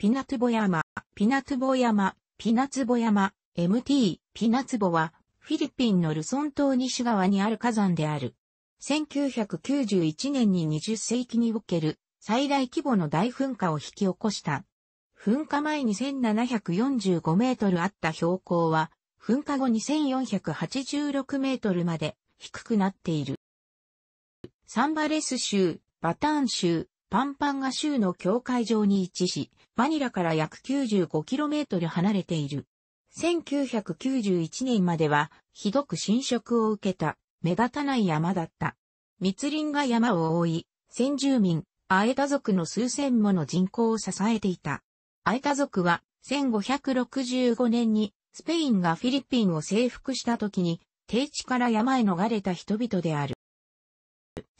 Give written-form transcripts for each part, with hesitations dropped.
ピナツボ山、ピナツボは、フィリピンのルソン島西側にある火山である。1991年に20世紀における最大規模の大噴火を引き起こした。噴火前に1745メートルあった標高は、噴火後に1486メートルまで低くなっている。サンバレス州、バターン州、パンパンガ州の境界上に位置し、マニラから約 95km 離れている。1991年までは、ひどく侵食を受けた、目立たない山だった。密林が山を覆い、先住民、アエタ族の数千もの人口を支えていた。アエタ族は、1565年に、スペインがフィリピンを征服した時に、低地から山へ逃れた人々である。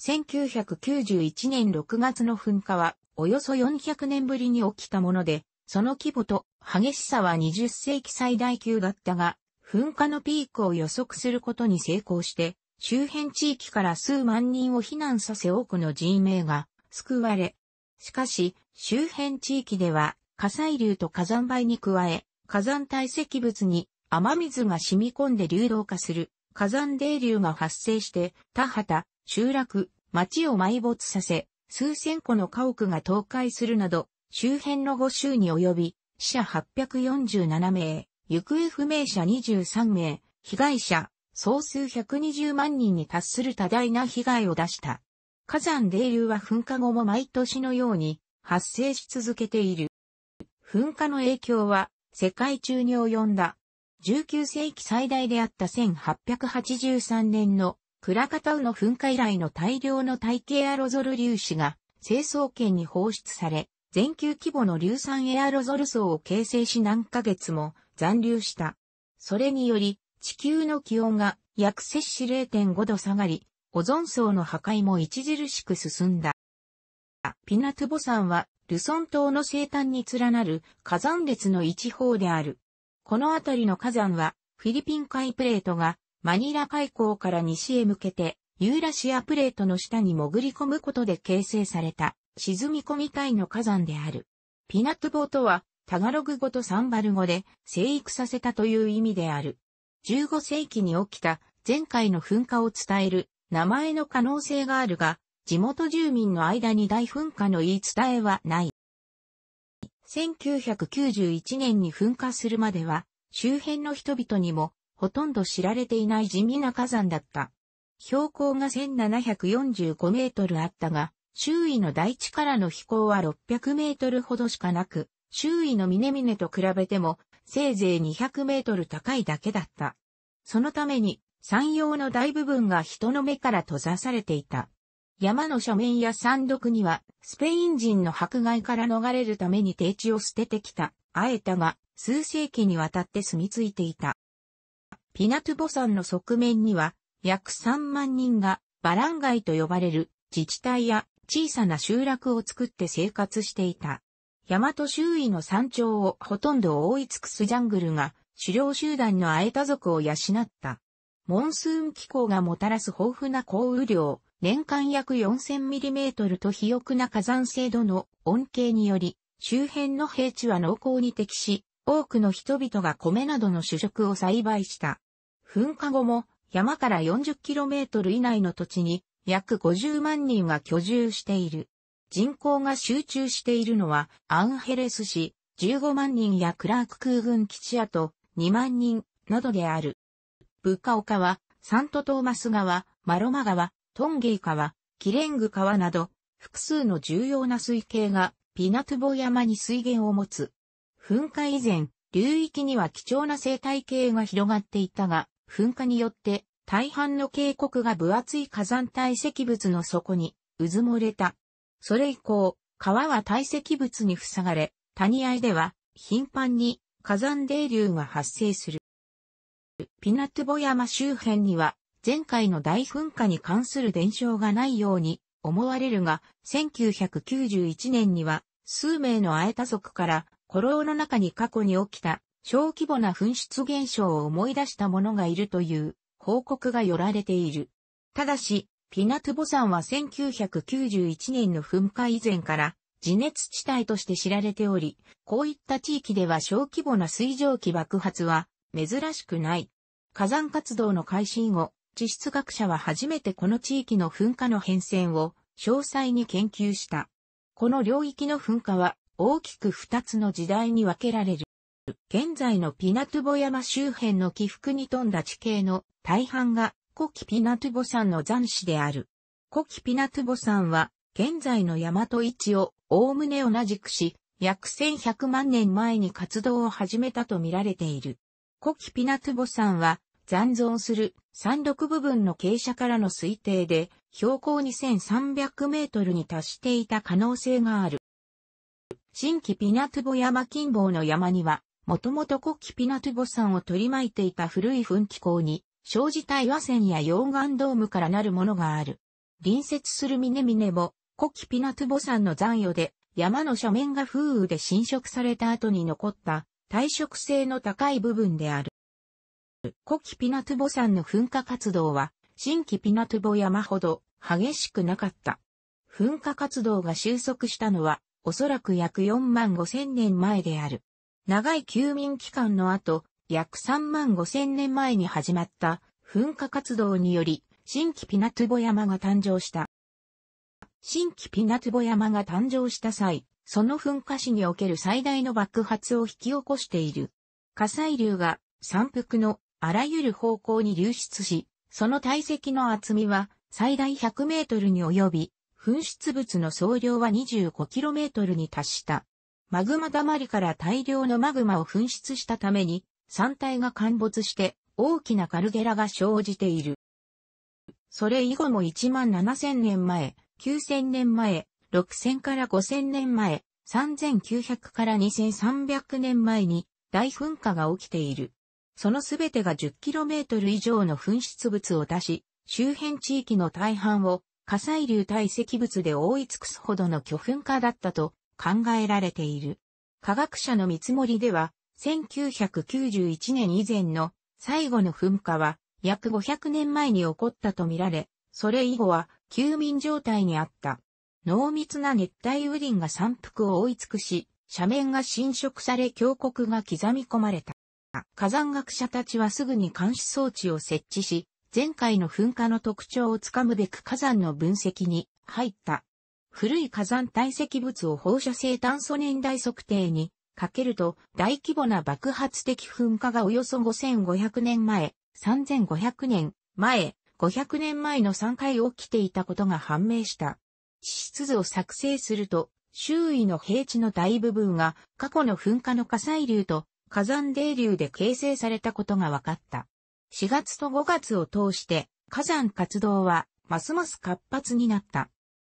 1991年6月の噴火は、およそ400年ぶりに起きたもので、その規模と激しさは20世紀最大級だったが、噴火のピークを予測することに成功して、周辺地域から数万人を避難させ多くの人命が救われ、しかし、周辺地域では火砕流と火山灰に加え、火山堆積物に雨水が染み込んで流動化する火山泥流が発生して、田畑、集落、町を埋没させ、数千戸の家屋が倒壊するなど、周辺の5州に及び、死者847名、行方不明者23名、被害者、総数120万人に達する多大な被害を出した。火山泥流は噴火後も毎年のように発生し続けている。噴火の影響は世界中に及んだ。19世紀最大であった1883年のクラカタウの噴火以来の大量の大気エアロゾル粒子が成層圏に放出され、全球規模の硫酸エアロゾル層を形成し何ヶ月も残留した。それにより地球の気温が約摂氏 0.5 度下がり、オゾン層の破壊も著しく進んだ。ピナツボ山はルソン島の西端に連なる火山列の一方である。この辺りの火山はフィリピン海プレートがマニラ海溝から西へ向けてユーラシアプレートの下に潜り込むことで形成された沈み込み帯の火山である。ピナツボとはタガログ語とサンバル語で生育させたという意味である。15世紀に起きた前回の噴火を伝える名前の可能性があるが、地元住民の間に大噴火の言い伝えはない。1991年に噴火するまでは、周辺の人々にもほとんど知られていない地味な火山だった。標高が1745メートルあったが、周囲の大地からの飛行は600メートルほどしかなく、周囲の峰々と比べても、せいぜい200メートル高いだけだった。そのために、山容の大部分が人の目から閉ざされていた。山の斜面や山麓には、スペイン人の迫害から逃れるために低地を捨ててきた、アエタが、数世紀にわたって住み着いていた。ピナツボ山の側面には、約3万人が、バランガイと呼ばれる、自治体や、小さな集落を作って生活していた。山と周囲の山頂をほとんど覆い尽くすジャングルが狩猟集団のアエタ族を養った。モンスーン気候がもたらす豊富な降雨量、年間約 4000mm と肥沃な火山性土の恩恵により、周辺の平地は農耕に適し、多くの人々が米などの主食を栽培した。噴火後も山から 40km 以内の土地に約50万人が居住している。人口が集中しているのは、アンヘレス市、15万人やクラーク空軍基地跡、2万人、などである。ブカオ川、サントトーマス川、マロマ川、トンゲイ川、キレング川など、複数の重要な水系が、ピナツボ山に水源を持つ。噴火以前、流域には貴重な生態系が広がっていたが、噴火によって、大半の渓谷が分厚い火山堆積物の底に、うずもれた。それ以降、川は堆積物に塞がれ、谷あいでは頻繁に火山泥流が発生する。ピナツボ山周辺には前回の大噴火に関する伝承がないように思われるが、1991年には数名のアエタ族から古老の中に過去に起きた小規模な噴出現象を思い出した者がいるという報告が寄られている。ただし、ピナツボ山は1991年の噴火以前から自熱地帯として知られており、こういった地域では小規模な水蒸気爆発は珍しくない。火山活動の開始以後、地質学者は初めてこの地域の噴火の変遷を詳細に研究した。この領域の噴火は大きく2つの時代に分けられる。現在のピナトゥボ山周辺の起伏に富んだ地形の大半が古希ピナトゥボ山の残滓である。古希ピナトゥボ山は現在の大和位置をおおむね同じくし、約1100万年前に活動を始めたと見られている。古希ピナトゥボ山は残存する山麓部分の傾斜からの推定で標高2300メートルに達していた可能性がある。新規ピナトゥボ山近傍の山には、もともと古希ピナトゥボ山を取り巻いていた古い噴気孔に、小自体和泉や溶岩ドームからなるものがある。隣接する峰々も、古希ピナトゥボ山の残余で、山の斜面が風雨で浸食された後に残った、耐食性の高い部分である。古希ピナトゥボ山の噴火活動は、新規ピナトゥボ山ほど激しくなかった。噴火活動が収束したのは、おそらく約45000年前である。長い休眠期間の後、約35000年前に始まった噴火活動により、新規ピナトゥボ山が誕生した。新規ピナトゥボ山が誕生した際、その噴火史における最大の爆発を引き起こしている。火砕流が山腹のあらゆる方向に流出し、その体積の厚みは最大100メートルに及び、噴出物の総量は25kmに達した。マグマだまりから大量のマグマを噴出したために、山体が陥没して大きなカルデラが生じている。それ以後も17000年前、9000年前、6000から5000年前、3900から2300年前に大噴火が起きている。そのすべてが10km以上の噴出物を出し、周辺地域の大半を火砕流堆積物で覆い尽くすほどの巨噴火だったと、考えられている。科学者の見積もりでは、1991年以前の最後の噴火は約500年前に起こったとみられ、それ以後は休眠状態にあった。濃密な熱帯雨林が山腹を覆い尽くし、斜面が浸食され峡谷が刻み込まれた。火山学者たちはすぐに監視装置を設置し、前回の噴火の特徴をつかむべく火山の分析に入った。古い火山堆積物を放射性炭素年代測定にかけると大規模な爆発的噴火がおよそ5500年前、3500年前、500年前の3回起きていたことが判明した。地質図を作成すると周囲の平地の大部分が過去の噴火の火砕流と火山泥流で形成されたことが分かった。4月と5月を通して火山活動はますます活発になった。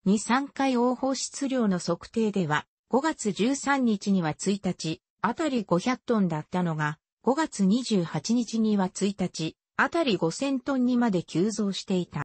2、3回応放出量の測定では、5月13日には1日、あたり500トンだったのが、5月28日には1日、あたり5000トンにまで急増していた。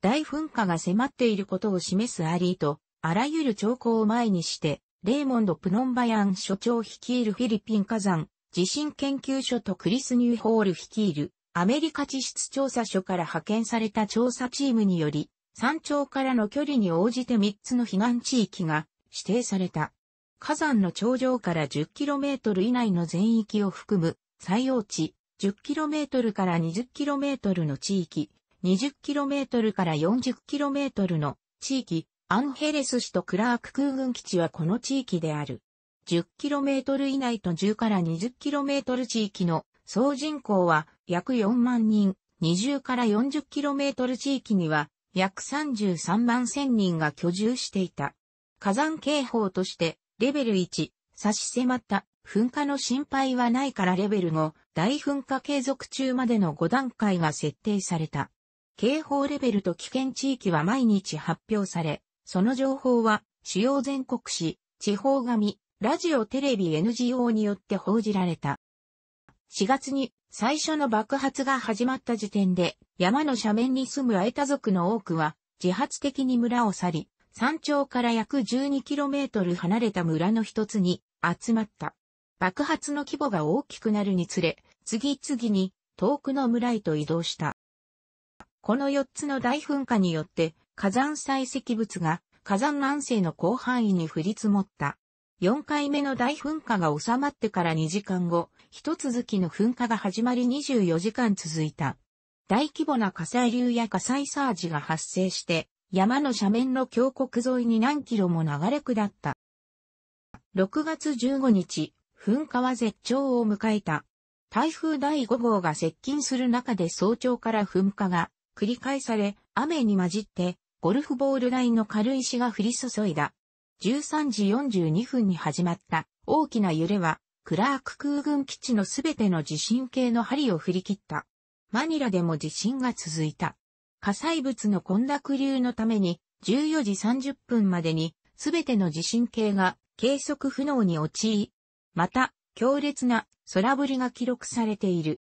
大噴火が迫っていることを示すアリーと、あらゆる兆候を前にして、レーモンド・プノンバヤン所長率いるフィリピン火山地震研究所とクリス・ニューホール率いるアメリカ地質調査所から派遣された調査チームにより、山頂からの距離に応じて3つの避難地域が指定された。火山の頂上から 10km 以内の全域を含む、最大地、10km から 20km の地域、20km から 40km の地域、アンヘレス市とクラーク空軍基地はこの地域である。10km 以内と10から 20km 地域の総人口は約4万人、20から 40km 地域には、約33万1000人が居住していた。火山警報として、レベル1、差し迫った、噴火の心配はないからレベル5、大噴火継続中までの5段階が設定された。警報レベルと危険地域は毎日発表され、その情報は、主要全国紙、地方紙、ラジオテレビ NGO によって報じられた。4月に最初の爆発が始まった時点で山の斜面に住むアエタ族の多くは自発的に村を去り山頂から約 12km 離れた村の一つに集まった。爆発の規模が大きくなるにつれ次々に遠くの村へと移動した。この4つの大噴火によって火山堆積物が火山南西の広範囲に降り積もった。4回目の大噴火が収まってから2時間後、一続きの噴火が始まり24時間続いた。大規模な火砕流や火砕サージが発生して、山の斜面の峡谷沿いに何キロも流れ下った。6月15日、噴火は絶頂を迎えた。台風第5号が接近する中で早朝から噴火が繰り返され、雨に混じってゴルフボール大の軽石が降り注いだ。13時42分に始まった大きな揺れは、クラーク空軍基地のすべての地震計の針を振り切った。マニラでも地震が続いた。火砕物の混濁流のために、14時30分までに、すべての地震計が計測不能に陥り、また、強烈な空振りが記録されている。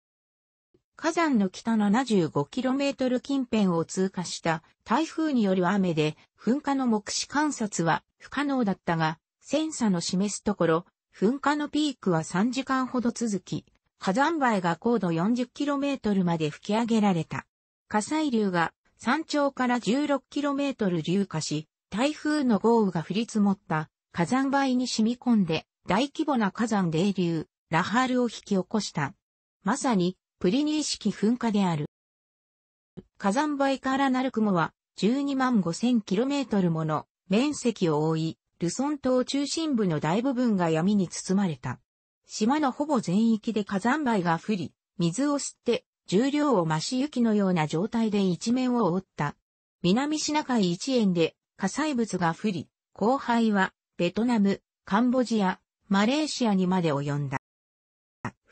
火山の北 75km 近辺を通過した台風による雨で噴火の目視観察は不可能だったが、センサの示すところ、噴火のピークは3時間ほど続き、火山灰が高度 40km まで吹き上げられた。火砕流が山頂から 16km 流下し、台風の豪雨が降り積もった火山灰に染み込んで、大規模な火山泥流、ラハールを引き起こした。まさに、プリニー式噴火である。火山灰からなる雲は、125,000km もの面積を覆い、ルソン島中心部の大部分が闇に包まれた。島のほぼ全域で火山灰が降り、水を吸って、重量を増し雪のような状態で一面を覆った。南シナ海一円で火砕物が降り、降灰は、ベトナム、カンボジア、マレーシアにまで及んだ。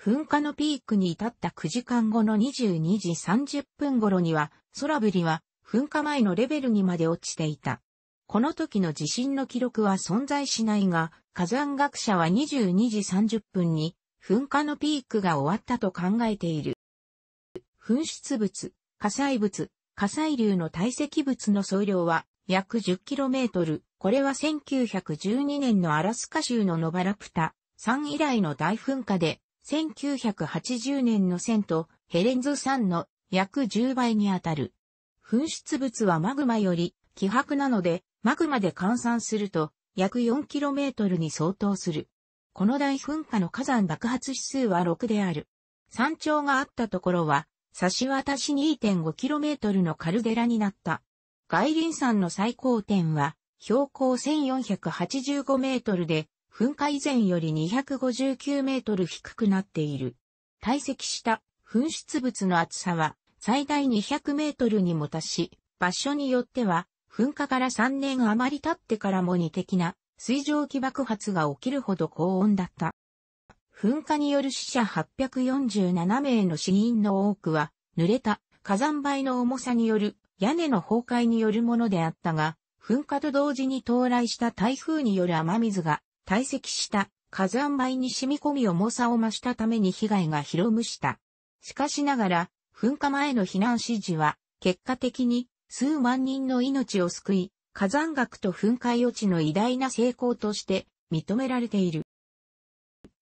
噴火のピークに至った9時間後の22時30分頃には、空振りは噴火前のレベルにまで落ちていた。この時の地震の記録は存在しないが、火山学者は22時30分に噴火のピークが終わったと考えている。噴出物、火砕物、火砕流の堆積物の総量は約 10km。これは1912年のアラスカ州のノバラプタ山以来の大噴火で、1980年のセントヘレンズ山の約10倍にあたる。噴出物はマグマより希薄なので、マグマで換算すると約 4km に相当する。この大噴火の火山爆発指数は6である。山頂があったところは、差し渡し 2.5km のカルデラになった。外輪山の最高点は、標高 1485m で、噴火以前より 259m 低くなっている。堆積した噴出物の厚さは最大 200m にも達し、場所によっては噴火から3年余り経ってからも2的な水蒸気爆発が起きるほど高温だった。噴火による死者847名の死因の多くは、濡れた火山灰の重さによる屋根の崩壊によるものであったが、噴火と同時に到来した台風による雨水が堆積した火山灰に染み込み重さを増したために被害が広むした。しかしながら、噴火前の避難指示は結果的に数万人の命を救い、火山学と噴火予知の偉大な成功として認められている。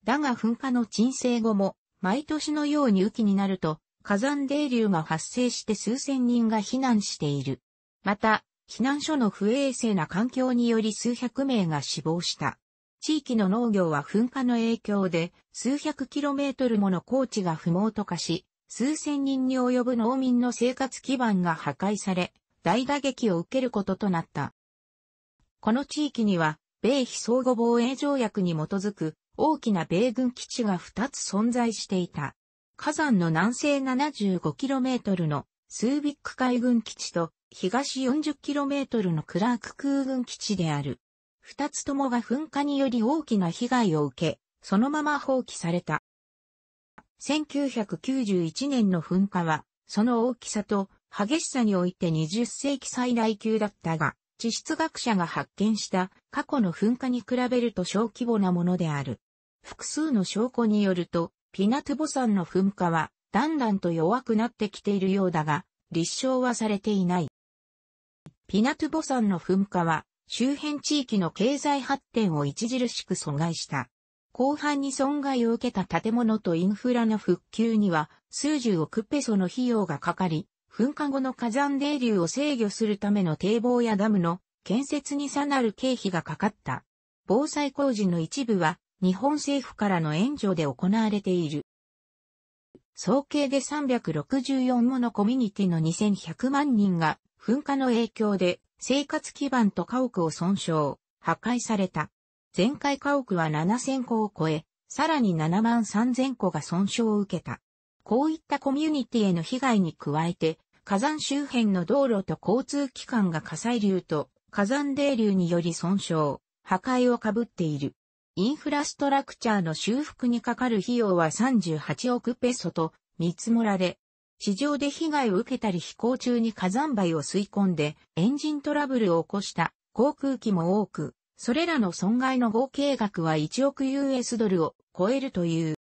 だが噴火の沈静後も毎年のように雨季になると火山泥流が発生して数千人が避難している。また、避難所の不衛生な環境により数百名が死亡した。地域の農業は噴火の影響で数百キロメートルもの高地が不毛と化し、数千人に及ぶ農民の生活基盤が破壊され、大打撃を受けることとなった。この地域には、米非相互防衛条約に基づく大きな米軍基地が2つ存在していた。火山の南西 75km のスービック海軍基地と、東 40km のクラーク空軍基地である。二つともが噴火により大きな被害を受け、そのまま放棄された。1991年の噴火は、その大きさと激しさにおいて20世紀最大級だったが、地質学者が発見した過去の噴火に比べると小規模なものである。複数の証拠によると、ピナトゥボ山の噴火は、だんだんと弱くなってきているようだが、立証はされていない。ピナトゥボ山の噴火は周辺地域の経済発展を著しく阻害した。広範に損害を受けた建物とインフラの復旧には数十億ペソの費用がかかり、噴火後の火山泥流を制御するための堤防やダムの建設にさなる経費がかかった。防災工事の一部は日本政府からの援助で行われている。総計で364ものコミュニティの2100万人が噴火の影響で生活基盤と家屋を損傷、破壊された。全壊家屋は7000戸を超え、さらに73000戸が損傷を受けた。こういったコミュニティへの被害に加えて、火山周辺の道路と交通機関が火砕流と火山泥流により損傷、破壊をかぶっている。インフラストラクチャーの修復にかかる費用は38億ペソと見積もられ、地上で被害を受けたり飛行中に火山灰を吸い込んでエンジントラブルを起こした航空機も多く、それらの損害の合計額は1億 US ドルを超えるという。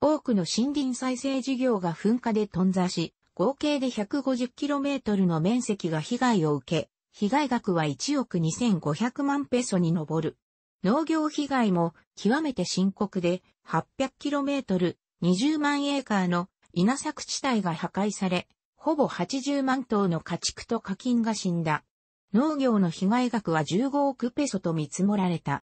多くの森林再生事業が噴火で頓挫し、合計で 150km の面積が被害を受け、被害額は1億2500万ペソに上る。農業被害も極めて深刻で 800km、20万エーカーの稲作地帯が破壊され、ほぼ80万頭の家畜と家禽が死んだ。農業の被害額は15億ペソと見積もられた。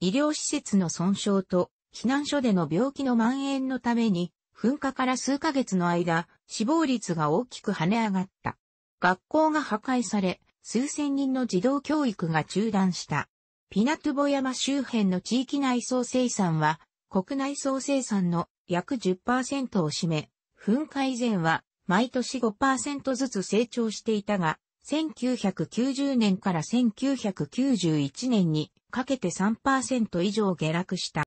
医療施設の損傷と避難所での病気の蔓延のために、噴火から数ヶ月の間、死亡率が大きく跳ね上がった。学校が破壊され、数千人の児童教育が中断した。ピナトゥボ山周辺の地域内総生産は、国内総生産の約 10% を占め、噴火以前は毎年 5% ずつ成長していたが、1990年から1991年にかけて 3% 以上下落した。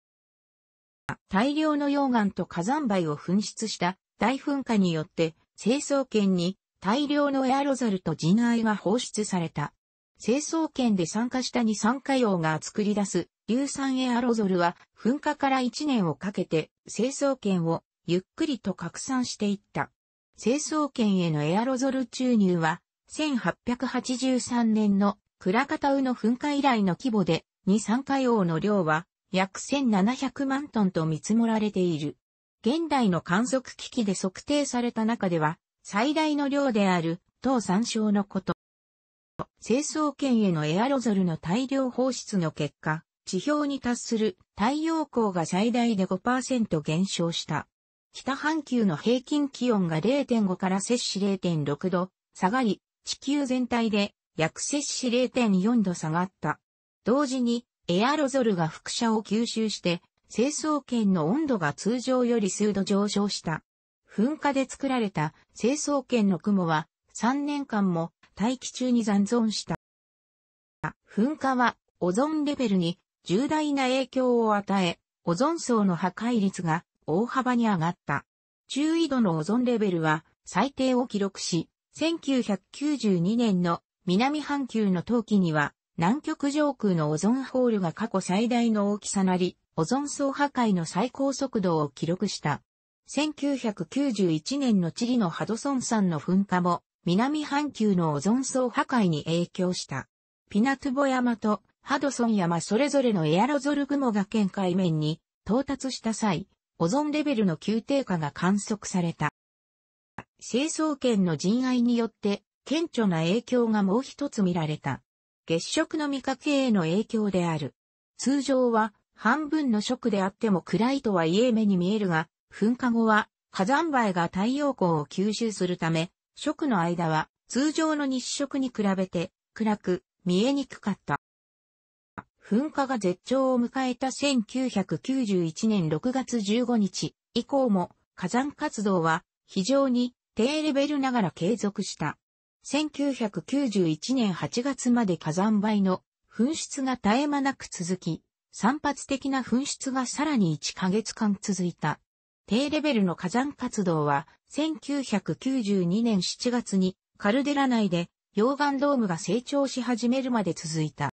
大量の溶岩と火山灰を噴出した大噴火によって、成層圏に大量のエアロゾルと塵埃が放出された。成層圏で酸化した二酸化硫黄が作り出す硫酸エアロゾルは噴火から1年をかけて成層圏をゆっくりと拡散していった。成層圏へのエアロゾル注入は1883年のクラカタウの噴火以来の規模で二酸化硫黄の量は約1700万トンと見積もられている。現代の観測機器で測定された中では最大の量である等参照のこと。成層圏へのエアロゾルの大量放出の結果、地表に達する太陽光が最大で 5% 減少した。北半球の平均気温が 0.5 から摂氏 0.6 度下がり、地球全体で約摂氏 0.4 度下がった。同時にエアロゾルが輻射を吸収して、成層圏の温度が通常より数度上昇した。噴火で作られた成層圏の雲は3年間も大気中に残存した。噴火はオゾンレベルに重大な影響を与え、オゾン層の破壊率が大幅に上がった。中緯度のオゾンレベルは最低を記録し、1992年の南半球の冬季には南極上空のオゾンホールが過去最大の大きさなり、オゾン層破壊の最高速度を記録した。1991年のチリのハドソン山の噴火も、南半球のオゾン層破壊に影響した。ピナトゥボ山とハドソン山それぞれのエアロゾル雲が圏海面に到達した際、オゾンレベルの急低下が観測された。成層圏の塵埃によって顕著な影響がもう一つ見られた。月食の見かけへの影響である。通常は半分の食であっても暗いとはいえ目に見えるが、噴火後は火山灰が太陽光を吸収するため、食の間は通常の日食に比べて暗く見えにくかった。噴火が絶頂を迎えた1991年6月15日以降も火山活動は非常に低レベルながら継続した。1991年8月まで火山灰の噴出が絶え間なく続き、散発的な噴出がさらに1ヶ月間続いた。低レベルの火山活動は、1992年7月にカルデラ内で溶岩ドームが成長し始めるまで続いた。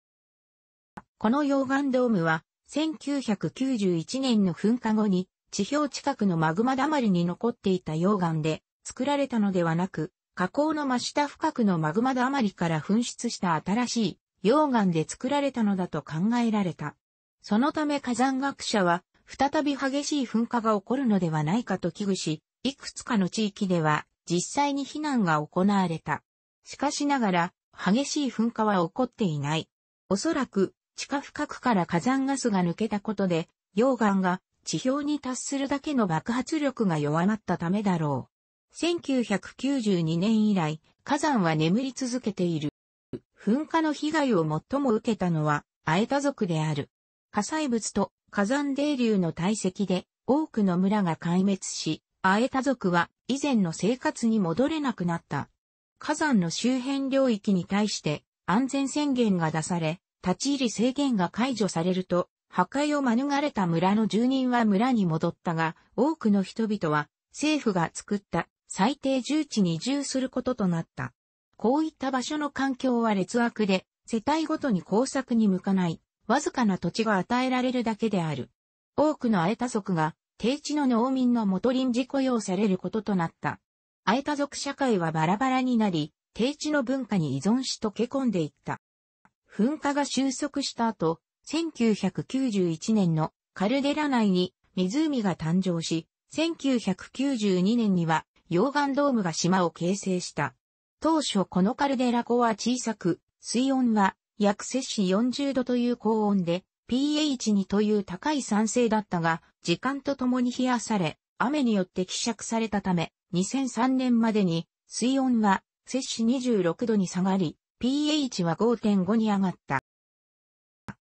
この溶岩ドームは、1991年の噴火後に地表近くのマグマだまりに残っていた溶岩で作られたのではなく、火口の真下深くのマグマだまりから噴出した新しい溶岩で作られたのだと考えられた。そのため火山学者は、再び激しい噴火が起こるのではないかと危惧し、いくつかの地域では実際に避難が行われた。しかしながら、激しい噴火は起こっていない。おそらく、地下深くから火山ガスが抜けたことで、溶岩が地表に達するだけの爆発力が弱まったためだろう。1992年以来、火山は眠り続けている。噴火の被害を最も受けたのは、アエタ族である。火砕物と火山泥流の堆積で、多くの村が壊滅し、アエタ族は以前の生活に戻れなくなった。火山の周辺領域に対して安全宣言が出され、立ち入り制限が解除されると、破壊を免れた村の住人は村に戻ったが、多くの人々は政府が作った最低住地に移住することとなった。こういった場所の環境は劣悪で、世帯ごとに耕作に向かない、わずかな土地が与えられるだけである。多くのアエタ族が、低地の農民の元臨時雇用されることとなった。アエタ族社会はバラバラになり、低地の文化に依存し溶け込んでいった。噴火が収束した後、1991年のカルデラ内に湖が誕生し、1992年には溶岩ドームが島を形成した。当初このカルデラ湖は小さく、水温は約摂氏40度という高温で、pH2 という高い酸性だったが、時間とともに冷やされ、雨によって希釈されたため、2003年までに水温は摂氏26度に下がり、pH は 5.5 に上がった。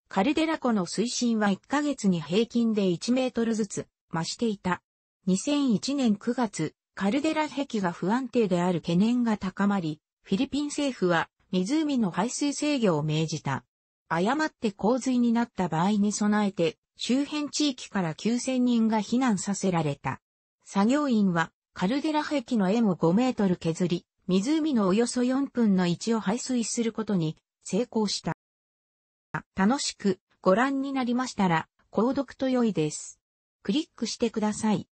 カルデラ湖の水深は1ヶ月に平均で1メートルずつ増していた。2001年9月、カルデラ壁が不安定である懸念が高まり、フィリピン政府は湖の排水制御を命じた。誤って洪水になった場合に備えて、周辺地域から9000人が避難させられた。作業員はカルデラ壁の円を5メートル削り、湖のおよそ4分の1を排水することに成功した。楽しくご覧になりましたら、購読と良いです。クリックしてください。